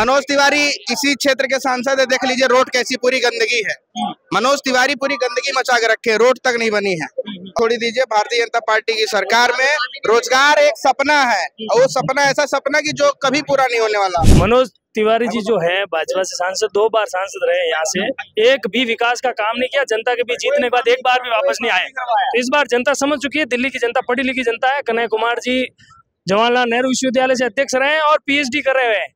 मनोज तिवारी इसी क्षेत्र के सांसद है, देख लीजिए रोड कैसी पूरी गंदगी है। मनोज तिवारी पूरी गंदगी मचा के रखे, रोड तक नहीं बनी है। छोड़ दीजिए भारतीय जनता पार्टी की सरकार में रोजगार एक सपना है, और वो सपना ऐसा सपना कि जो कभी पूरा नहीं होने वाला। मनोज तिवारी जी जो है भाजपा से सांसद, 2 बार सांसद रहे, यहाँ से एक भी विकास का काम नहीं किया। जनता के बीच जीतने के बाद एक बार भी वापस नहीं आए। तो इस बार जनता समझ चुकी है, दिल्ली की जनता पढ़ी लिखी जनता है। कन्हैया कुमार जी जवाहरलाल नेहरू विश्वविद्यालय से अध्यक्ष रहे हैं और पीएचडी कर रहे हैं,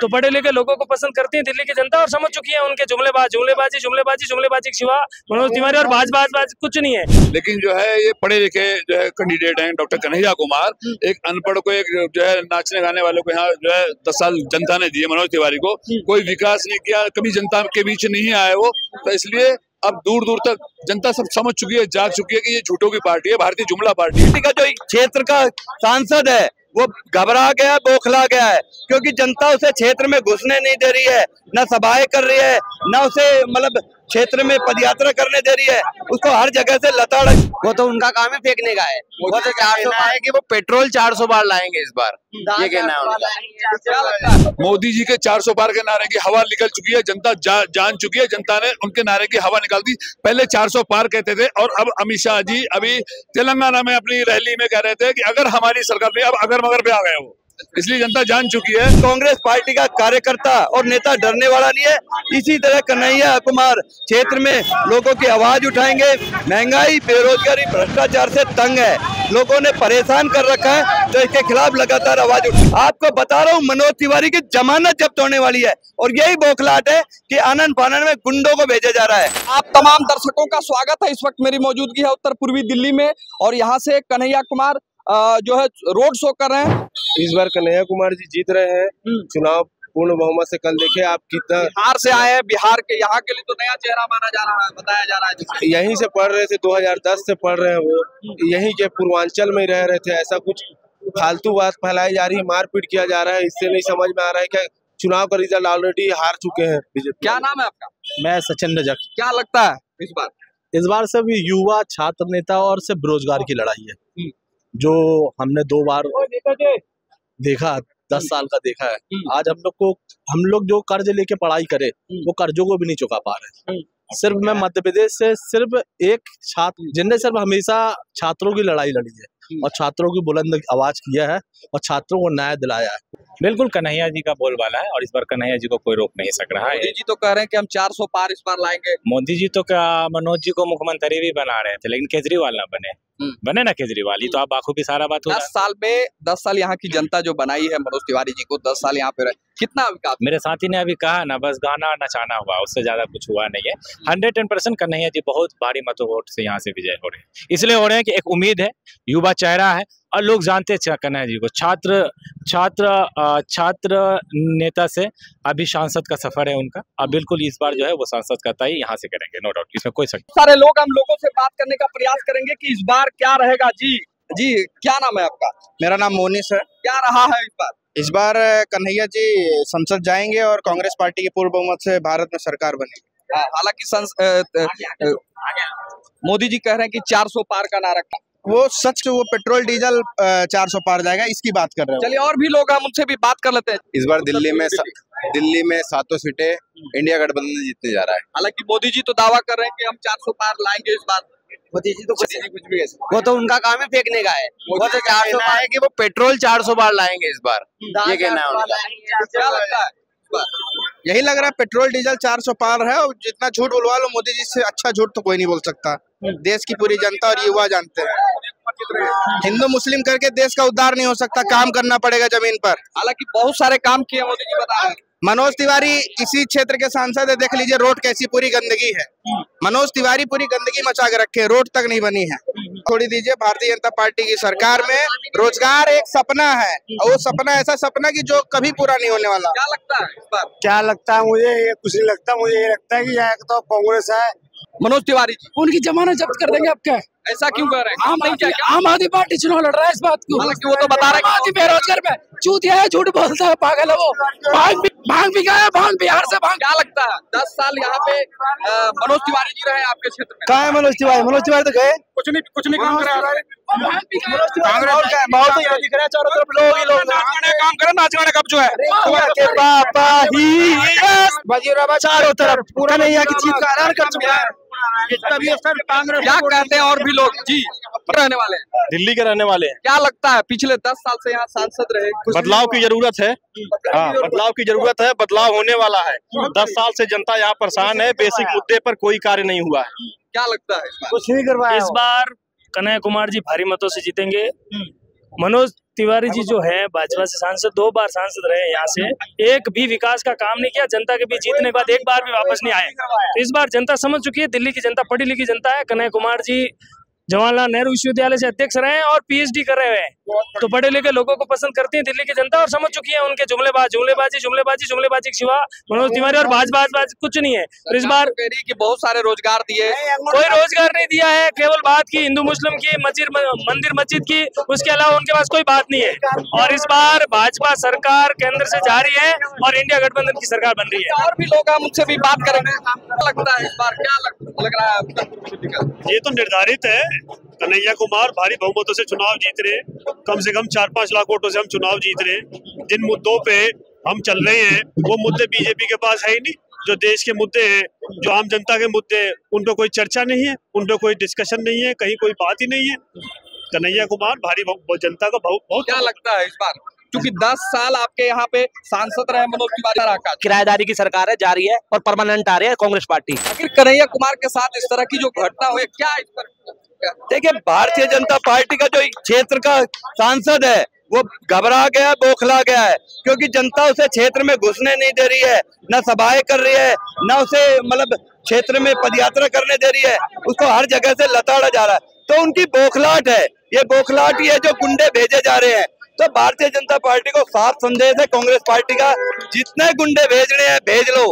तो पढ़े लिखे लोगों को पसंद करती है दिल्ली की जनता और समझ चुकी है उनके जुमलेबाजी के सिवा मनोज तिवारी और भाजपा कुछ नहीं है। लेकिन जो है ये पढ़े लिखे जो है कैंडिडेट हैं डॉक्टर कन्हैया कुमार, एक अनपढ़ को, एक जो है नाचने गाने वालों को यहाँ जो है 10 साल जनता ने दिए। मनोज तिवारी को कोई विकास नहीं किया, कभी जनता के बीच नहीं आए वो, तो इसलिए अब दूर दूर तक जनता सब समझ चुकी है, जाग चुकी है कि ये झूठों की पार्टी है, भारतीय जुमला पार्टी का। जो क्षेत्र का सांसद है वो घबरा गया, बौखला गया है, क्योंकि जनता उसे क्षेत्र में घुसने नहीं दे रही है, ना सभाएं कर रही है, ना उसे मतलब क्षेत्र में पदयात्रा करने दे रही है, उसको हर जगह से लताड़। वो तो उनका काम ही फेंकने का है। वो तो 400 है कि वो पेट्रोल 400 बार लाएंगे इस बार, ये कहना है। मोदी जी के 400 बार के नारे की हवा निकल चुकी है, जनता जान चुकी है, जनता ने उनके नारे की हवा निकाल दी। पहले 400 पार कहते थे और अब अमित शाह जी अभी तेलंगाना में अपनी रैली में कह रहे थे कि अगर हमारी सरकार में, अब अगर मगर पे आ गए वो, इसलिए जनता जान चुकी है। कांग्रेस पार्टी का कार्यकर्ता और नेता डरने वाला नहीं है। इसी तरह कन्हैया कुमार क्षेत्र में लोगों की आवाज उठाएंगे। महंगाई, बेरोजगारी, भ्रष्टाचार से तंग है, लोगों ने परेशान कर रखा है, तो इसके खिलाफ लगातार आवाज उठ। आपको बता रहा हूँ मनोज तिवारी की जमानत जब्त होने वाली है और यही बौखलाहट है कि आनन फानन में गुंडों को भेजा जा रहा है। आप तमाम दर्शकों का स्वागत है। इस वक्त मेरी मौजूदगी है उत्तर पूर्वी दिल्ली में और यहाँ से कन्हैया कुमार जो है रोड शो कर रहे हैं। इस बार कन्हैया कुमार जी जीत रहे हैं चुनाव पूर्ण बहुमत से। कल देखिए आप कितना, बिहार से आए हैं, बिहार के यहाँ के लिए तो नया चेहरा माना जा रहा है, बताया जा रहा है। यहीं से पढ़ रहे थे, 2010 से पढ़ रहे हैं वो, यहीं के पूर्वांचल में रह रहे थे। ऐसा कुछ फालतू बात फैलाई जा रही है, मारपीट किया जा रहा है, इससे नहीं समझ में आ रहा है क्या चुनाव का रिजल्ट ऑलरेडी हार चुके हैं बीजेपी। क्या नाम है आपका? मैं सचिन रजक। क्या लगता है इस बार सब युवा, छात्र नेता और सिर्फ बेरोजगार की लड़ाई है, जो हमने 2 बार देखा, 10 साल का देखा है। आज हम लोग जो कर्ज लेके पढ़ाई करे वो कर्जों को भी नहीं चुका पा रहे। सिर्फ मैं मध्य प्रदेश से सिर्फ एक छात्र, जिनने सिर्फ हमेशा छात्रों की लड़ाई लड़ी है और छात्रों की बुलंद आवाज किया है और छात्रों को न्याय दिलाया है। बिल्कुल कन्हैया जी का बोलबाला है और इस बार कन्हैया जी को कोई रोक नहीं सक रहा है। मोदी जी तो कह रहे हैं कि हम 400 पार इस बार लाएंगे। मोदी जी तो क्या मनोज जी को मुख्यमंत्री भी बना रहे थे, लेकिन केजरीवाल ना बने ना केजरीवाल, ये तो आप बाखूबी सारा बात हो। 10 साल यहाँ की जनता जो बनाई है मनोज तिवारी जी को, 10 साल यहाँ पे रहे, कितना विकास? मेरे साथी ने अभी कहा ना, बस गाना नचाना हुआ, उससे ज्यादा कुछ हुआ नहीं है। 110% कन्हैया जी बहुत भारी मतों वोट से यहाँ से विजय हो रहे हैं, इसलिए हो रहे हैं कि एक उम्मीद है, युवा चेहरा है और लोग जानते हैं कन्हैया जी को। छात्र नेता से अभी सांसद का सफर है उनका, अब बिल्कुल इस बार जो है वो सांसद का तय यहाँ से करेंगे, नो डाउट, इसमें कोई शक। सारे लोग हम लोगों से बात करने का प्रयास करेंगे कि इस बार क्या रहेगा। जी क्या नाम है आपका? मेरा नाम मोनिश है। क्या रहा है इस बार कन्हैया जी संसद जाएंगे और कांग्रेस पार्टी के पूर्ण बहुमत से भारत में सरकार बनेगी। हालांकि मोदी जी कह रहे हैं कि 400 पार का ना रखा, वो सच, वो पेट्रोल डीजल 400 पार जाएगा, इसकी बात कर रहे हैं। चलिए और भी लोग हैं, उनसे भी बात कर लेते हैं। इस बार दिल्ली में 7 सीटें इंडिया गठबंधन जीतने जा रहा है। हालांकि मोदी जी तो दावा कर रहे हैं कि हम 400 पार लाएंगे इस बार। मोदी जी तो कुछ भी, वो तो उनका काम ही फेंकने का है। वो तो 400 है कि वो पेट्रोल 400 बार लाएंगे इस बार, ये कहना है। यही लग रहा है पेट्रोल डीजल 400 पार है और जितना झूठ बुलवा लो मोदी जी से अच्छा झूठ तो कोई नहीं बोल सकता। देश की पूरी जनता और युवा जानते हैं, हिंदू मुस्लिम करके देश का उद्धार नहीं हो सकता, काम करना पड़ेगा जमीन पर। हालांकि बहुत सारे काम किए मोदी जी बता रहे हैं। मनोज तिवारी इसी क्षेत्र के सांसद है, देख लीजिए रोड कैसी पूरी गंदगी है। मनोज तिवारी पूरी गंदगी मचा के रखे, रोड तक नहीं बनी है। छोड़ दीजिए भारतीय जनता पार्टी की सरकार में रोजगार एक सपना है, और वो सपना ऐसा सपना कि जो कभी पूरा नहीं होने वाला। क्या लगता है मुझे? ये कुछ नहीं लगता, मुझे ये लगता है कि यहाँ तो कांग्रेस है मनोज तिवारी जी, उनकी जमानत जब्त कर देंगे। अब क्या ऐसा क्यों कर रहे हैं? आम आदमी पार्टी चुनाव लड़ रहा है, इस बात को वो तो बता रहे हैं। बेरोजगार पे चूतिया है, झूठ बोलता है, पागल है वो। भांग भी गया, भांग बिहार से भांग। क्या लगता है 10 साल यहाँ पे मनोज तिवारी जी रहे आपके क्षेत्र में? कहाँ है मनोज तिवारी? मनोज तिवारी तो गए, कुछ नहीं काम करा। चारों तरफ लोग काम करे, नाच गाने कब जो है चारों तरफ पूरा नहीं है कि चीज का ऐलान कर चुका है। सर कांग्रेस क्या कहते हैं? और भी लोग जी रहने वाले हैं, दिल्ली के रहने वाले हैं। क्या लगता है पिछले 10 साल से यहाँ सांसद रहे, बदलाव की जरूरत है? हाँ, बदलाव की जरूरत है, बदलाव होने वाला है। 10 साल से जनता यहाँ परेशान है, बेसिक मुद्दे पर कोई कार्य नहीं हुआ है। क्या लगता है कुछ नहीं करवाया? इस बार कन्हैया कुमार जी भारी मतों से जीतेंगे। मनोज तिवारी जी जो है भाजपा से सांसद, 2 बार सांसद रहे, यहाँ से एक भी विकास का काम नहीं किया। जनता के बीच जीतने के बाद एक बार भी वापस नहीं आए। तो इस बार जनता समझ चुकी है, दिल्ली की जनता पढ़ी लिखी जनता है। कन्हैया कुमार जी जवाहरलाल नेहरू विश्वविद्यालय से अध्यक्ष रहे हैं और पीएचडी कर रहे हैं, तो पढ़े लिखे लोगों को पसंद करती है दिल्ली की जनता और समझ चुकी है। उनके जुमलेबाजी के सिवा मनोज तिवारी और भाजपा कुछ नहीं है। तो इस बार बहुत सारे रोजगार दिए, कोई रोजगार नहीं दिया है। केवल बात की हिंदू मुस्लिम की, मंदिर मस्जिद की, उसके अलावा उनके पास कोई बात नहीं है। और इस बार भाजपा सरकार केंद्र से जा रही है और इंडिया गठबंधन की सरकार बन रही है। और भी लोग हम उनसे भी बात करेंगे। लगता है इस बार क्या लग रहा है? ये तो निर्धारित है, कन्हैया कुमार भारी बहुमतों से चुनाव जीत रहे हैं। कम से कम 4-5 लाख वोटों से हम चुनाव जीत रहे हैं। जिन मुद्दों पे हम चल रहे हैं वो मुद्दे बीजेपी के पास है ही नहीं। जो देश के मुद्दे हैं, जो आम जनता के मुद्दे हैं, उन पर कोई चर्चा नहीं है, उन पर कोई डिस्कशन नहीं है, कहीं कोई बात ही नहीं है। कन्हैया कुमार भारी जनता का बहुत। क्या लगता है इस बार क्योंकि 10 साल आपके यहाँ पे सांसद रहे मनोज तिवारी का? किराएदारी की सरकार है, जारी है और परमानेंट आ रही है कांग्रेस पार्टी। आखिर कन्हैया कुमार के साथ इस तरह की जो घटना हुई, क्या इस पर? देखिए, भारतीय जनता पार्टी का जो क्षेत्र का सांसद है वो घबरा गया है, बौखला गया है, क्योंकि जनता उसे क्षेत्र में घुसने नहीं दे रही है। न सभाएं कर रही है, न उसे मतलब क्षेत्र में पदयात्रा करने दे रही है, उसको हर जगह से लताड़ा जा रहा है। तो उनकी बौखलाहट है, ये बौखलाहट ही है जो गुंडे भेजे जा रहे हैं। तो भारतीय जनता पार्टी को साफ संदेश है कांग्रेस पार्टी का, जितने गुंडे भेजने हैं भेज लो,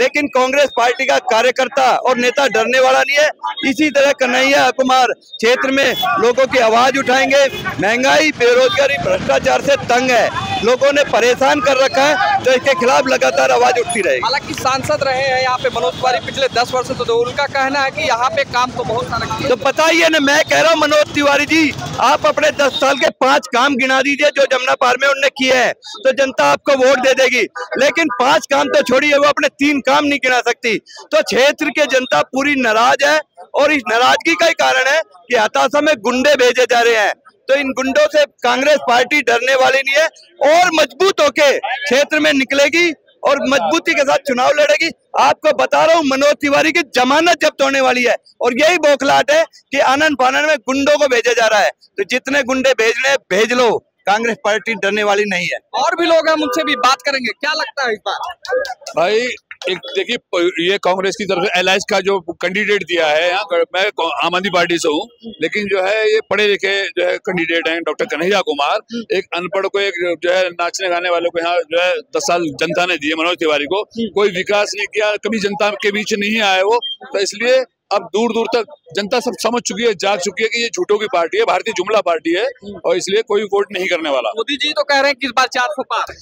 लेकिन कांग्रेस पार्टी का कार्यकर्ता और नेता डरने वाला नहीं है। इसी तरह कन्हैया कुमार क्षेत्र में लोगों की आवाज उठाएंगे। महंगाई, बेरोजगारी, भ्रष्टाचार से तंग है, लोगों ने परेशान कर रखा है, तो इसके खिलाफ लगातार आवाज उठती रहेगी। हालांकि सांसद रहे हैं यहाँ पे मनोज तिवारी पिछले 10 वर्ष से, तो उनका कहना है कि यहाँ पे काम तो बहुत सारा किया। तो पता ही है ना, मैं कह रहा हूँ मनोज तिवारी जी आप अपने 10 साल के 5 काम गिना दीजिए जो जमुना पार में उनने किए हैं, तो जनता आपको वोट दे देगी। लेकिन 5 काम तो छोड़िए, वो अपने 3 काम नहीं गिना सकती। तो क्षेत्र के जनता पूरी नाराज है और इस नाराजगी का ही कारण है कि हताशा में गुंडे भेजे जा रहे हैं। तो इन गुंडों से कांग्रेस पार्टी डरने वाली नहीं है और मजबूत होके क्षेत्र में निकलेगी और मजबूती के साथ चुनाव लड़ेगी। आपको बता रहा हूँ मनोज तिवारी की जमानत जब्त होने वाली है और यही बौखलाहट है कि आनन फानन में गुंडों को भेजा जा रहा है। तो जितने गुंडे भेजने भेज लो, कांग्रेस पार्टी डरने वाली नहीं है। और भी लोग हैं, मुझसे भी बात करेंगे। क्या लगता है इस बार? भाई देखिए, ये कांग्रेस की तरफ से एलाइज का जो कैंडिडेट दिया है, यहाँ मैं आम आदमी पार्टी से हूँ, लेकिन जो है ये पढ़े लिखे जो है कैंडिडेट हैं डॉक्टर कन्हैया कुमार। एक अनपढ़ को, एक जो है नाचने गाने वालों को यहाँ जो है 10 साल जनता ने दिए। मनोज तिवारी को कोई विकास नहीं किया, कभी जनता के बीच नहीं आए वो, तो इसलिए अब दूर दूर तक जनता सब समझ चुकी है, जाग चुकी है कि ये झूठों की पार्टी है, भारतीय जुमला पार्टी है और इसलिए कोई वोट नहीं करने वाला। मोदी जी तो कह रहे हैं किस बार 400 पार।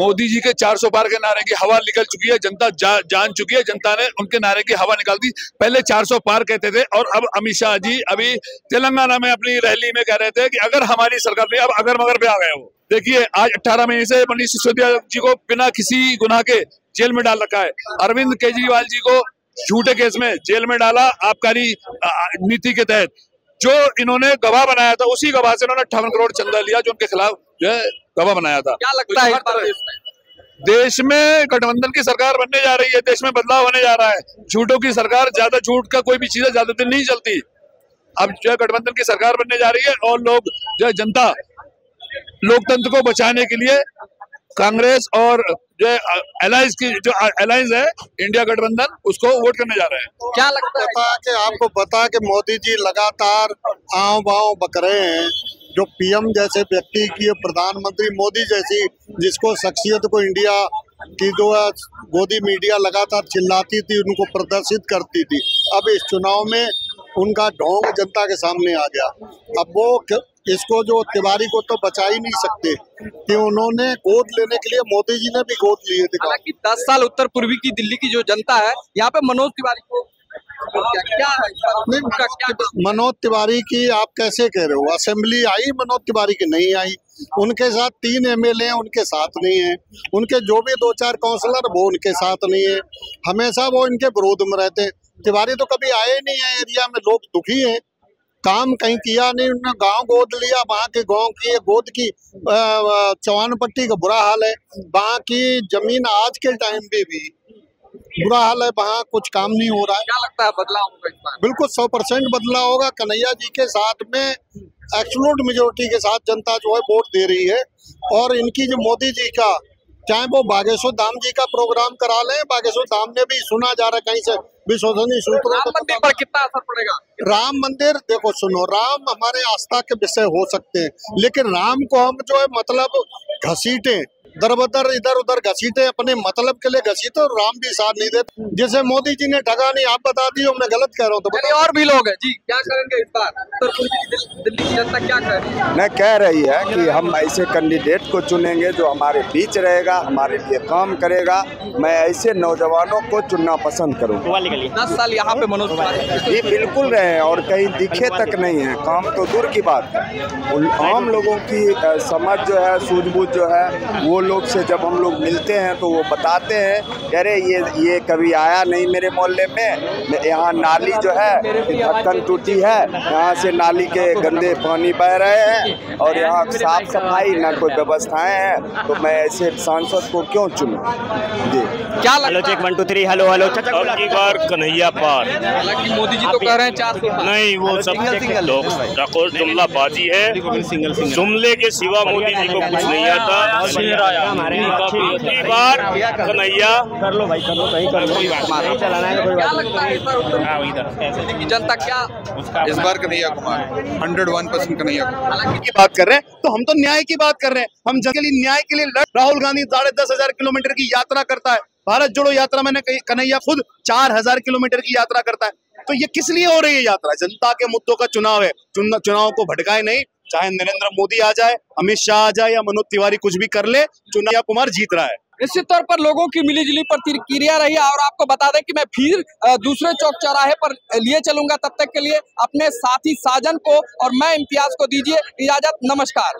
मोदी जी के 400 पार के नारे की हवा निकल चुकी है, जनता जान चुकी है, जनता ने उनके नारे की हवा निकाल दी। पहले 400 पार कहते थे और अब अमित शाह जी अभी तेलंगाना में अपनी रैली में कह रहे थे कि अगर हमारी सरकार में, अब अगर मगर पे आ गए। वो देखिए आज 18 महीने से मनीष सिसोदिया जी को बिना किसी गुनाह के जेल में डाल रखा है। अरविंद केजरीवाल जी को झूठे केस में जेल में डाला, आबकारी नीति के तहत जो इन्होंने गवाह बनाया था, उसी गवाह से इन्होंने 58 करोड़ चंदा लिया जो उनके खिलाफ जो है गवाह बनाया था। क्या लगता है देश में गठबंधन की सरकार बनने जा रही है, देश में बदलाव होने जा रहा है। झूठों की सरकार, ज्यादा झूठ का कोई भी चीज ज्यादा दिन नहीं चलती। अब जो है गठबंधन की सरकार बनने जा रही है और लोग जो है जनता लोकतंत्र को बचाने के लिए कांग्रेस और जो अलायंस की जो अलायंस है इंडिया गठबंधन, उसको वोट करने जा रहे हैं। क्या लगता है कि आपको बता के मोदी जी लगातार आव बाव बकरे हैं, जो पीएम जैसे व्यक्ति की, प्रधानमंत्री मोदी जैसी जिसको शख्सियत को इंडिया की जो गोदी मीडिया लगातार चिल्लाती थी, उनको प्रदर्शित करती थी। अब इस चुनाव में उनका ढोंग जनता के सामने आ गया। अब वो इसको जो तिवारी को तो बचा ही नहीं सकते कि उन्होंने गोद लेने के लिए मोदी जी ने भी गोद लिए थे। हालांकि 10 साल उत्तर पूर्वी की दिल्ली की जो जनता है यहाँ पे मनोज तिवारी को मनोज तिवारी की आप कैसे कह रहे हो? असेंबली आई, मनोज तिवारी की नहीं आई। उनके साथ 3 MLA उनके साथ नहीं है, उनके जो भी 2-4 काउंसलर वो उनके साथ नहीं है, हमेशा वो इनके विरोध में रहते। तिवारी तो कभी आए नहीं है, एरिया में लोग दुखी है, काम कहीं किया नहीं उन्होंने। गांव गोद लिया, वहाँ के गांव की गोद की चौहान पट्टी का बुरा हाल है, वहाँ की जमीन आज के टाइम पे भी बुरा हाल है, वहाँ कुछ काम नहीं हो रहा है। क्या लगता है बदलाव होगा? बिल्कुल 100% बदलाव होगा। कन्हैया जी के साथ में एब्सोल्यूट मेजोरिटी के साथ जनता जो है वोट दे रही है। और इनकी जो मोदी जी का, चाहे वो बागेश्वर धाम जी का प्रोग्राम करा लें, बागेश्वर धाम में भी सुना जा रहा है कहीं से विश्वसनीय सूत्रों पर। कितना असर पड़ेगा? राम मंदिर, देखो सुनो, राम हमारे आस्था के विषय हो सकते हैं, लेकिन राम को हम जो है मतलब घसीटे, दरबदर इधर उधर घसीटे, अपने मतलब के लिए घसीटे, और राम भी साथ नहीं देते। जैसे मोदी जी ने ठगा नहीं, आप बता दिए मैं गलत कह रहा हूँ तो। और भी लोग है जी, क्या करेंगे इस बार? दिल्ली की जनता क्या करेगी? मैं कह रही है कि हम ऐसे कैंडिडेट को चुनेंगे जो हमारे बीच रहेगा, हमारे लिए काम करेगा। मैं ऐसे नौजवानों को चुनना पसंद करूँगा। 10 साल यहाँ पे मनोज ये बिल्कुल रहे हैं और कहीं दिखे तक नहीं है। काम तो दूर की बात है, आम लोगों की समझ जो है, सूझबूझ जो है, वो लोग से जब हम लोग मिलते हैं तो वो बताते हैं, अरे ये कभी आया नहीं मेरे मोहल्ले में, यहाँ नाली जो है ढक्कन टूटी है, यहाँ से नाली के गंदे पानी बह रहे हैं और यहाँ साफ सफाई ना कोई व्यवस्थाएं हैं, तो मैं ऐसे सांसद को क्यों चुनूं? जी क्या कन्हैया पार। हालांकि मोदी जी तो कह रहे हैं 400 नहीं, वो सिंगल बाजी है, जुमले के सिवा मोदी जी को कुछ नहीं आता। बार कन्हैया कर लो भाई, कर लो, कहीं कर लो, नहीं चलाना है कोई बात। जनता क्या इस बार कन्हैया कुमार 101% कन्हैया की बात कर रहे हैं, तो हम तो न्याय की बात कर रहे हैं। हम जनता के लिए न्याय के लिए लड़। राहुल गांधी 10,500 किलोमीटर की यात्रा करता है, भारत जोड़ो यात्रा मैंने कही, कन्हैया खुद 4,000 किलोमीटर की यात्रा करता है। तो ये किस लिए हो रही है यात्रा? जनता के मुद्दों का चुनाव है। चुनाव को भटकाए नहीं, चाहे नरेंद्र मोदी आ जाए, अमित शाह आ जाए, या मनोज तिवारी कुछ भी कर ले, चुनाव कुमार जीत रहा है। निश्चित तौर पर लोगों की मिलीजुली प्रतिक्रिया रही है। और आपको बता दें कि मैं फिर दूसरे चौक चौराहे पर लिए चलूंगा, तब तक के लिए अपने साथी साजन को और मैं इम्तियाज को दीजिए इजाजत। नमस्कार।